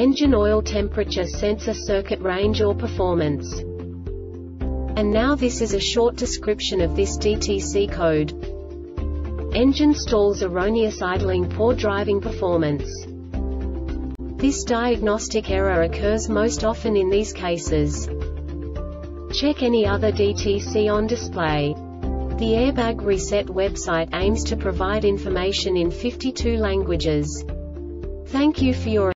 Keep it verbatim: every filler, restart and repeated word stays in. engine oil temperature sensor circuit range or performance. And now this is a short description of this D T C code. Engine stalls, erroneous idling, poor driving performance. This diagnostic error occurs most often in these cases. Check any other D T C on display. The Airbag Reset website aims to provide information in fifty-two languages. Thank you for your